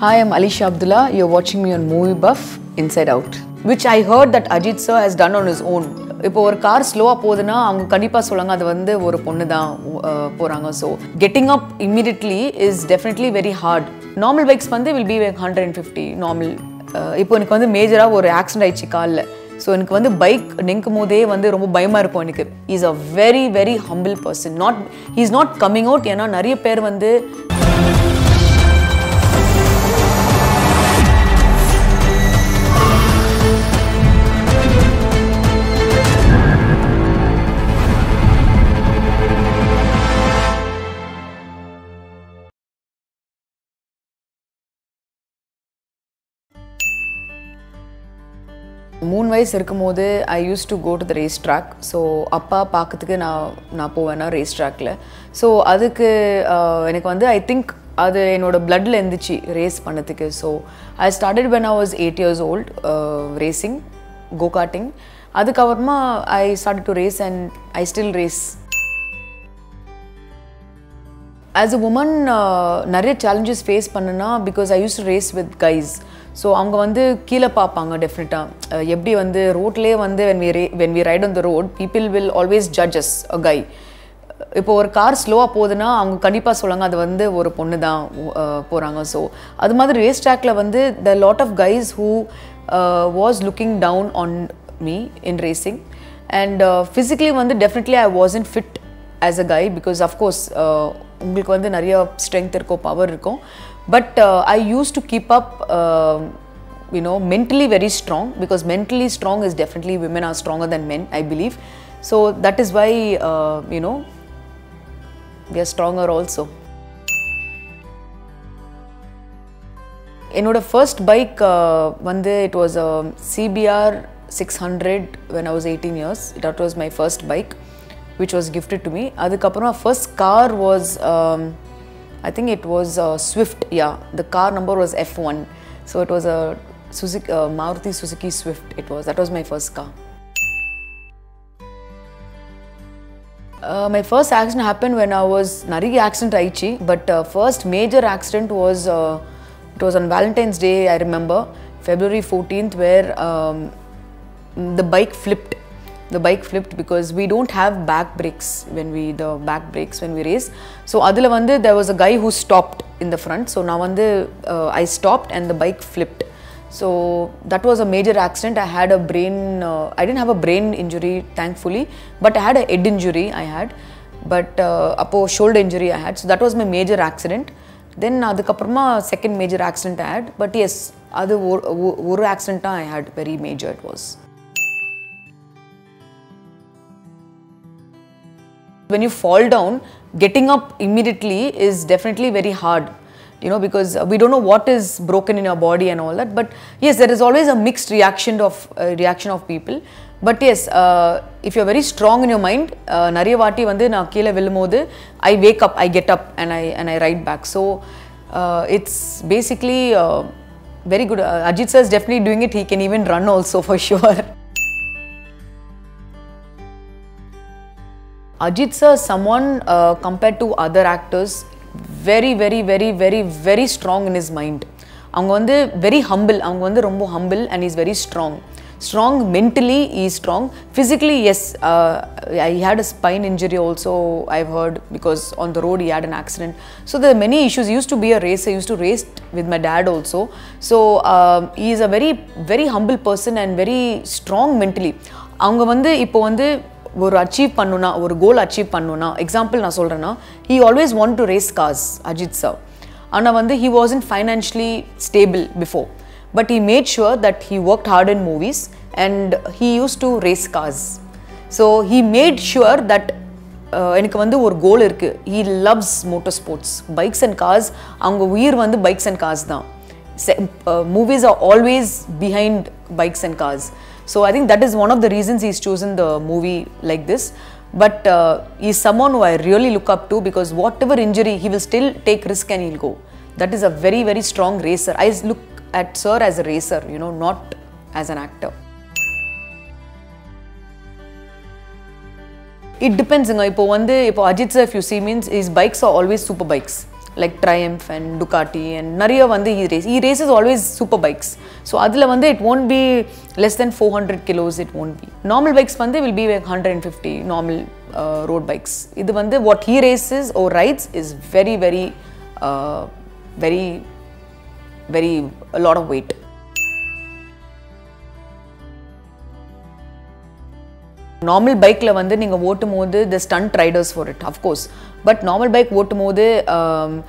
Hi, I'm Alisha Abdullah. You're watching me on Movie Buff Inside Out, which I heard that Ajith sir has done on his own. இப்போ ஒரு car ஸ்லோவா போகுதுன்னா அவங்க கண்டிப்பா சொல்லுவாங்க அது வந்து ஒரு பொண்ணு தான் போறாங்க so getting up immediately is definitely very hard normal bikes வந்து will be like 150 normal இப்போ எனக்கு வந்து மேஜரா ஒரு ஆக்சிடென்ட் ஆயிச்சு கால்ல சோ எனக்கு வந்து பைக் நிக்கும்போதே வந்து ரொம்ப பயமா இருக்கும் எனக்கு he is a very very humble person he is not coming out ஏன்னா நிறைய பேர் வந்து Moon wise irkumode I used to go to the race track so appa paakathukku na povena race track la so adukku enakku vande I think adu enoda blood la endichi race pannathukku so I started when I was 8 years old racing go karting adukku avarma I started to race and I still race as a woman Narya challenges face pannana because I used to race with guys so avanga vande keela paapanga definitely eppadi vande road la vande when we ride on the road people will always judge us a guy ipo or car slow ah poduna avanga kandipa solanga adu vande oru ponnu dhaan poranga so adu madri race track la vande there are lot of guys who was looking down on me in racing and physically vande definitely I wasn't fit as a guy because of course உங்களுக்கு வந்து நிறைய strength இருக்கும் power இருக்கும் but I used to keep up you know mentally very strong because mentally strong is definitely women are stronger than men I believe so that is why you know we are stronger also என்னோட first bike வந்து it was a CBR 600 when I was 18 years that was my first bike which was gifted to me adukapra first car was I think it was Swift yeah the car number was F1 so it was a Suzuki Maruti Suzuki Swift it was that was my first car my first accident happened when I was Narya accident aichi but first major accident was it was on Valentine's Day I remember February 14th where the bike flipped because we don't have back brakes when we race so adula vande there was a guy who stopped in the front so now vande I stopped and the bike flipped so that was a major accident I had a brain I didn't have a brain injury thankfully but I had a head injury I had but appo shoulder injury I had so that was my major accident then adukaprama second major accident I had but yes adu oru accident I had very major it was when you fall down getting up immediately is definitely very hard you know because we don't know what is broken in your body and all that but yes there is always a mixed reaction of people but yes if you are very strong in your mind Narya vaati vande na keela vellumbodhu I wake up I get up and I ride back so it's basically very good Ajith sir is definitely doing it he can even run also for sure Ajith sir is someone compared to other actors very very very very very strong in his mind avanga vande very humble avanga vande rombo humble and he is very strong mentally he is strong physically yes he had a spine injury also I've heard because on the road he had an accident so there are many issues he used to be a racer he used to race with my dad also so he is a very very humble person and very strong mentally avanga vande ipo vande ஒரு achieve பண்ணனும்னா ஒரு goal achieve பண்ணனும்னா example நான் சொல்றேன்னா he always want to race cars Ajith sir ஆனா வந்து he wasn't financially stable before but he made sure that he worked hard in movies and he used to race cars so he made sure that எனக்கு வந்து ஒரு கோல் இருக்கு he loves motorsports bikes and cars அவங்க உயிர் வந்து bikes and cars தான் movies are always behind bikes and cars so I think that is one of the reasons he's chosen the movie like this but he's someone who I really look up to because whatever injury he will still take risk and he'll go that is a very very strong racer I look at sir as a racer you know not as an actor it depends nga ipo vande ipo Ajith sir if you see means his bikes are always super bikes like Triumph and Ducati and Narya he races always super bikes. So it won't be less than 400 kilos it won't be. Normal bikes will be like 150 normal road bikes. What he races or rides is very, very a lot of weight. Normal bike la neenga otumode the stunt riders for it of course, but normal bike otumode ipo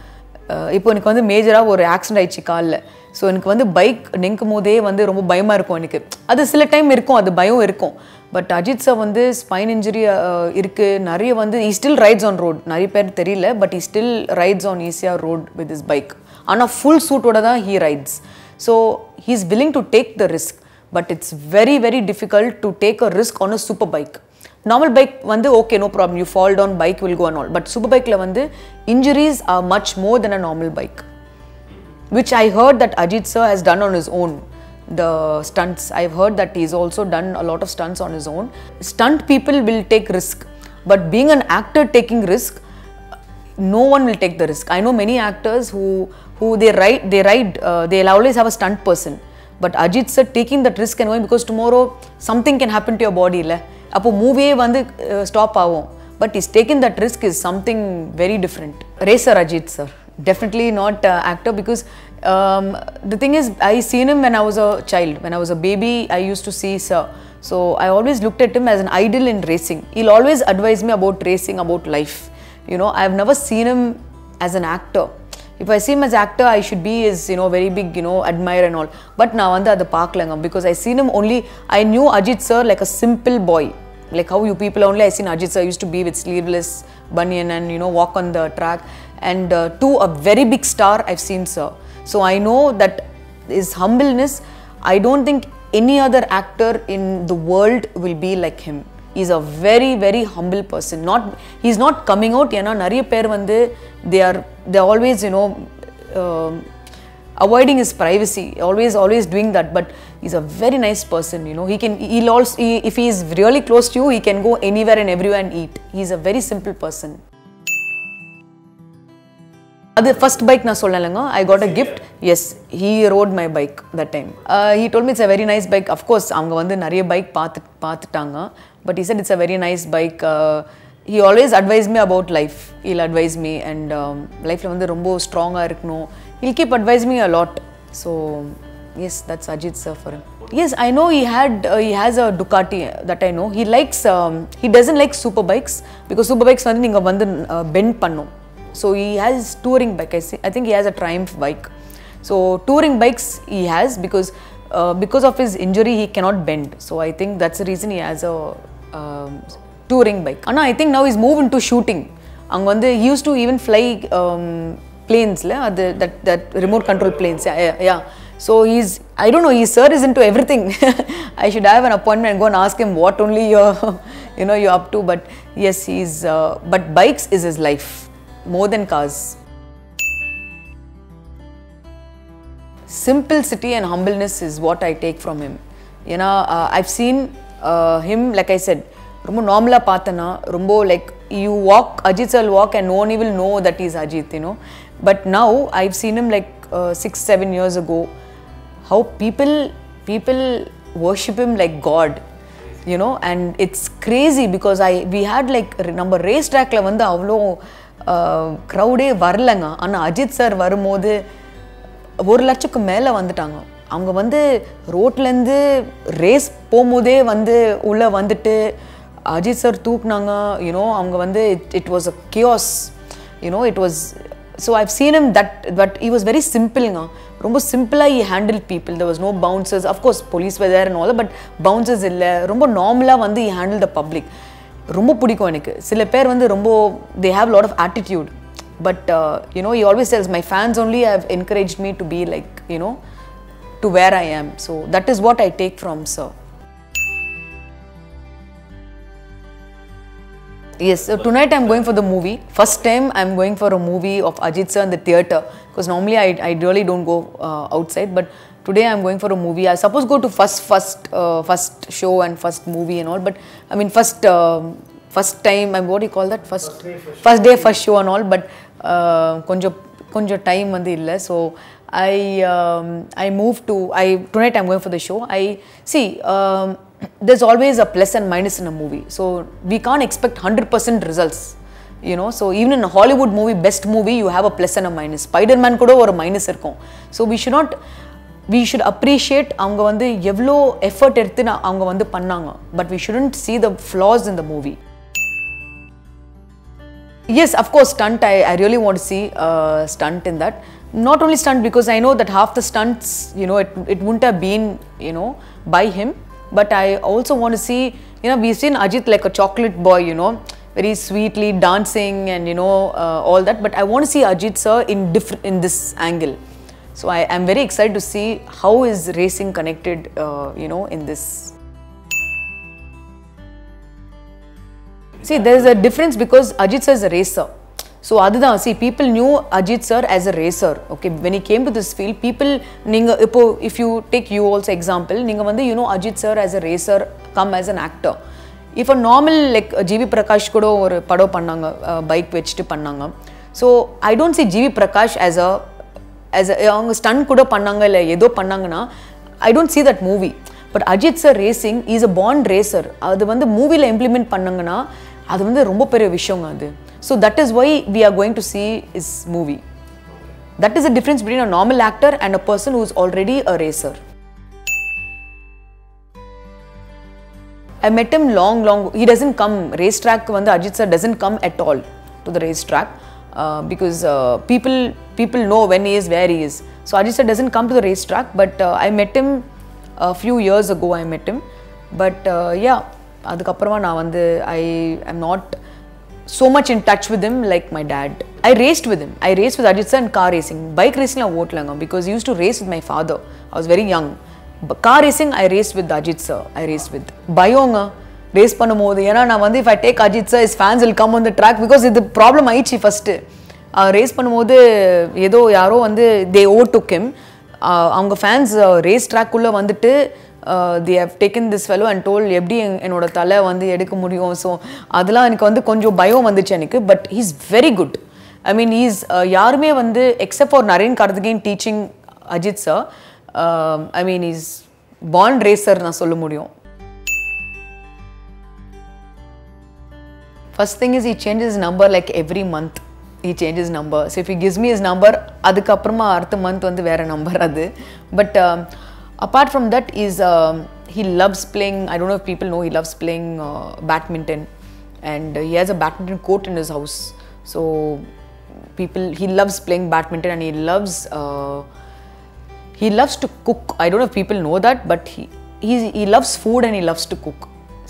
enak major ah or accident aichi kaalla, so enak bike nenkumode romba bayama irukum enak adu sila time irukum adu bayam irukum, but Ajith sir spine injury irukku nariya he still rides on road nariya per theriyala, but he still rides on easier road with his bike on a full suit oda he rides, so he is willing to take the risk. But it's very, very difficult to take a risk on a super bike. Normal bike okay, no problem, you fall down, bike will go and all. But super bike injuries are much more than a normal bike, which I heard that Ajith sir has done on his own. The stunts, I've heard that he's also done a lot of stunts on his own. Stunt people will take risk, but being an actor taking risk, no one will take the risk. I know many actors who they'll always have a stunt person. But Ajith sir taking that risk and going, because tomorrow something can happen to your body, le. Apo movie stop avum. But he's taking that risk is something very different. Racer Ajith sir, definitely not actor, because the thing is, I seen him when I was a child, when I was a baby, I used to see sir. So I always looked at him as an idol in racing. He'll always advise me about racing, about life. You know, I've never seen him as an actor. If I see him as actor, I should be his, very big, admirer and all. But now the park langam, because I seen him only, I knew Ajith sir like a simple boy. Like how you people only I seen Ajith sir used to be with sleeveless bunion and, walk on the track. And to a very big star, I've seen sir. So I know that his humbleness, I don't think any other actor in the world will be like him. He's a very, very humble person. He's not coming out. They're always, avoiding his privacy. Always doing that. But he's a very nice person. If he is really close to you, he can go anywhere and everywhere and eat. He's a very simple person. The first bike I got a gift. Yes, he rode my bike that time. He told me it's a very nice bike. Of course, but he said it's a very nice bike. He always advised me about life. He'll advise me, and life is strong. He'll keep advising me a lot. So yes, that's Ajith sir for him. Yes, I know he has a Ducati, that I know. He likes he doesn't like super bikes, because super bikes bend pannu. So he has touring bike. I think he has a Triumph bike. So touring bikes he has, because of his injury he cannot bend. So I think that's the reason he has a touring bike. Anna, I think now he's moved into shooting. He used to even fly planes, that remote control planes. Yeah. So he's, I don't know, sir is into everything. I should have an appointment and go and ask him what only you're up to. But yes, he's but bikes is his life. More than cars. Simplicity and humbleness is what I take from him. I've seen him, like I said, Rumbo normala pathana, Rumbo like you walk, Ajith sir will walk and no one will know that he's Ajith, But now I've seen him like 6-7 years ago, how people worship him like God. And it's crazy, because we had like number racetrack la avlo crowd varlanga, and Ajith sir varumode 1 lakhukku mela vandutaanga. Avanga road la irundhu race pomode ulla vanditte Ajith sir thoopnaanga, avanga it was a chaos, it was. So I've seen him that, but he was very simple nga. Romba simple he handled people. There was no bouncers. Of course police were there and all, but bouncers illa. Romba normala he handled the public. They have a lot of attitude, but he always tells my fans only have encouraged me to be like, to where I am. So that is what I take from sir. Yes, so tonight I'm going for the movie. First time I'm going for a movie of Ajith sir in the theatre, because normally I really don't go outside, but today I'm going for a movie. I suppose go to first show and first movie and all, but I mean first time, what do you call that? First day, first show and all, but konjo konja time vandu illa, so I moved to tonight I'm going for the show. There's always a plus and minus in a movie, so we can't expect 100% results, you know. So even in a Hollywood movie, best movie, you have a plus and a minus. Spider-Man kuda or a minus irukum, so we should appreciate avanga vandu evlo effort eduthu avanga vandu pannanga, but we shouldn't see the flaws in the movie. Yes, of course, stunt. I really want to see stunt in that. Not only stunt, because I know that half the stunts, you know, it wouldn't have been, you know, by him, but I also want to see, you know, we've seen Ajith like a chocolate boy, you know, very sweetly dancing and, you know, all that, but I want to see Ajith sir in this angle. So I am very excited to see how is racing connected, you know, in this. See, there is a difference because Ajith sir is a racer. So adha, see, people knew Ajith sir as a racer. Okay, when he came to this field, people, if you take you also example, you know Ajith sir as a racer, come as an actor. If a normal like JV Prakash kudo or pado pannanga, bike vechittu pannanga. So I don't see JV Prakash as a stunt kudo pannanga illa edho pannanga na, I don't see that movie. But Ajith sir racing is a born racer. Adu vandu movie la implement pannanga na, adu vandu romba periya vishayam adu. So that is why we are going to see his movie. That is the difference between a normal actor and a person who is already a racer. I met him long. He doesn't come racetrack. Vandu Ajith sir doesn't come at all to the racetrack, because people know when he is, where he is. So Ajith sir doesn't come to the racetrack, but I met him. A few years ago I met him, but yeah, adukapparama na vandu I am not so much in touch with him like my dad. I raced with him. I raced with Ajith sir in car racing. Bike racing la otlanga because I used to race with my father. I was very young. But car racing I raced with Ajith sir. I raced with bayonga race pannumbodhu ena na vandu if I take Ajith sir, his fans will come on the track because the problem aichi first race pannumbodhu edo yaro vandu they overtook him. Avanga fans race track kulla vandittu they have taken this fellow and told eppadi enoda thala vandu edukka mudiyum, so adala enakku vandu konjam bayam vanduchu enakku, but he is very good. I mean, he is yarume vandu except for Naryan Karthikeyan teaching Ajith sir, I mean, he is born racer na solla mudiyum. First thing is he changes his number like every month. He changes number. So if he gives me his number, adukapparama artha month vandu vera number adu. But apart from that is he loves playing, I don't know if people know, he loves playing badminton, and he has a badminton court in his house. So he loves playing badminton, and he loves to cook. I don't know if people know that, but he loves food and he loves to cook.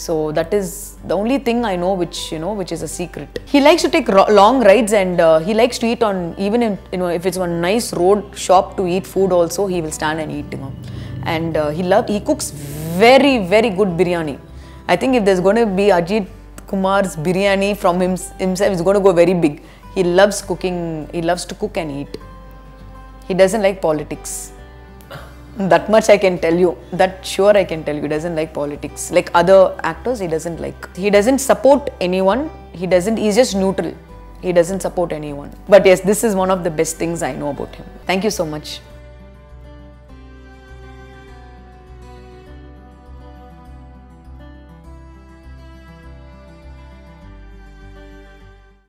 So that is the only thing I know, which, you know, which is a secret. He likes to take long rides, and he likes to eat on, even in, you know, if it's on nice road shop to eat food also, he will stand and eat, you know. And he cooks very good biryani. I think if there's going to be Ajith Kumar's biryani from himself, it's going to go very big. He loves cooking. He loves to cook and eat. He doesn't like politics. That much I can tell you. That sure I can tell you. He doesn't like politics. Like other actors, he doesn't like. He doesn't support anyone. He's just neutral. He doesn't support anyone. But yes, this is one of the best things I know about him. Thank you so much.